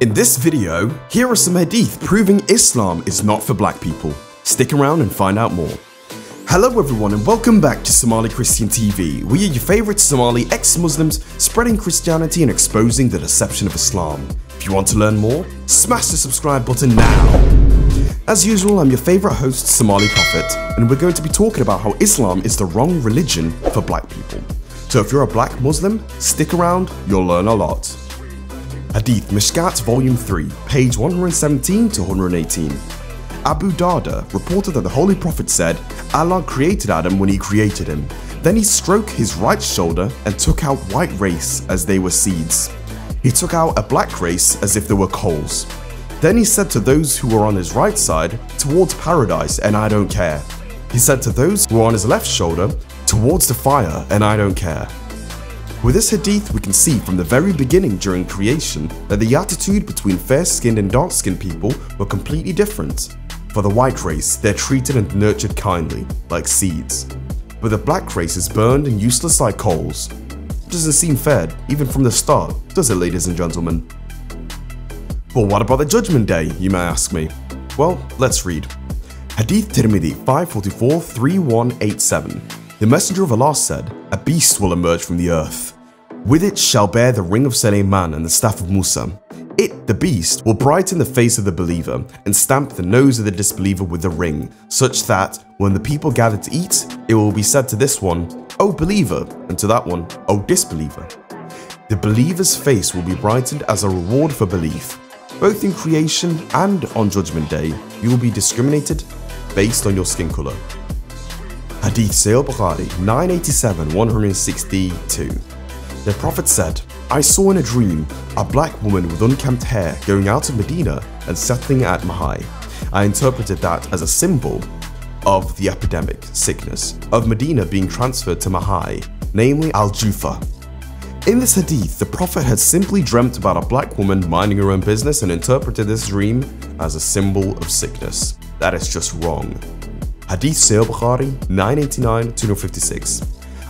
In this video, here are some hadith proving Islam is not for black people. Stick around and find out more. Hello everyone and welcome back to Somali Christian TV. We are your favorite Somali ex-Muslims spreading Christianity and exposing the deception of Islam. If you want to learn more, smash the subscribe button now. As usual, I'm your favorite host, Somali Prophet, and we're going to be talking about how Islam is the wrong religion for black people. So if you're a black Muslim, stick around, you'll learn a lot. Hadith Mishkat Volume 3, page 117 to 118. Abu Dada reported that the Holy Prophet said, "Allah created Adam when he created him. Then he stroked his right shoulder and took out white race as they were seeds. He took out a black race as if they were coals. Then he said to those who were on his right side, 'Towards paradise, and I don't care.' He said to those who were on his left shoulder, 'Towards the fire, and I don't care.'" With this hadith, we can see from the very beginning during creation that the attitude between fair-skinned and dark-skinned people were completely different. For the white race, they're treated and nurtured kindly, like seeds. But the black race is burned and useless like coals. It doesn't seem fair, even from the start, does it, ladies and gentlemen? But what about the Judgment Day, you may ask me? Well, let's read. Hadith Tirmidhi 544-3187. The Messenger of Allah said, "A beast will emerge from the earth. With it shall bear the ring of Sulaiman and the staff of Musa. It, the beast, will brighten the face of the believer and stamp the nose of the disbeliever with the ring, such that, when the people gather to eat, it will be said to this one, 'O believer,' and to that one, 'O disbeliever.'" The believer's face will be brightened as a reward for belief. Both in creation and on Judgment Day, you will be discriminated based on your skin color. Hadith Sahih Bukhari 987-162. The Prophet said, "I saw in a dream a black woman with unkempt hair going out of Medina and settling at Mahai. I interpreted that as a symbol of the epidemic, sickness, of Medina being transferred to Mahai, namely Al-Jufa." In this hadith, the Prophet had simply dreamt about a black woman minding her own business and interpreted this dream as a symbol of sickness. That is just wrong. Hadith Sahih Bukhari 989-256.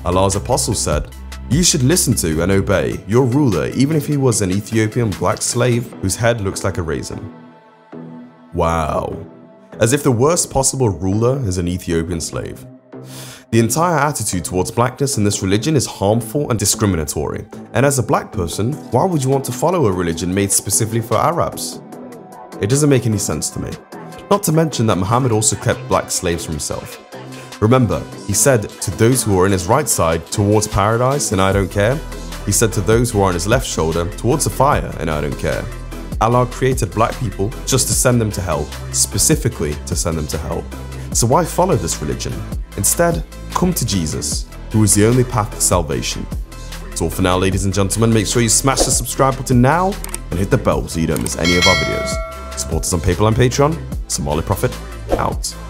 Allah's Apostle said, "You should listen to and obey your ruler even if he was an Ethiopian black slave whose head looks like a raisin." Wow. As if the worst possible ruler is an Ethiopian slave. The entire attitude towards blackness in this religion is harmful and discriminatory. And as a black person, why would you want to follow a religion made specifically for Arabs? It doesn't make any sense to me. Not to mention that Muhammad also kept black slaves for himself. Remember, he said to those who are in his right side, "Towards paradise, and I don't care." He said to those who are on his left shoulder, "Towards the fire, and I don't care." Allah created black people just to send them to hell, specifically to send them to hell. So why follow this religion? Instead, come to Jesus, who is the only path to salvation. That's all for now, ladies and gentlemen. Make sure you smash the subscribe button now and hit the bell so you don't miss any of our videos. Support us on PayPal and Patreon. Somali Prophet out.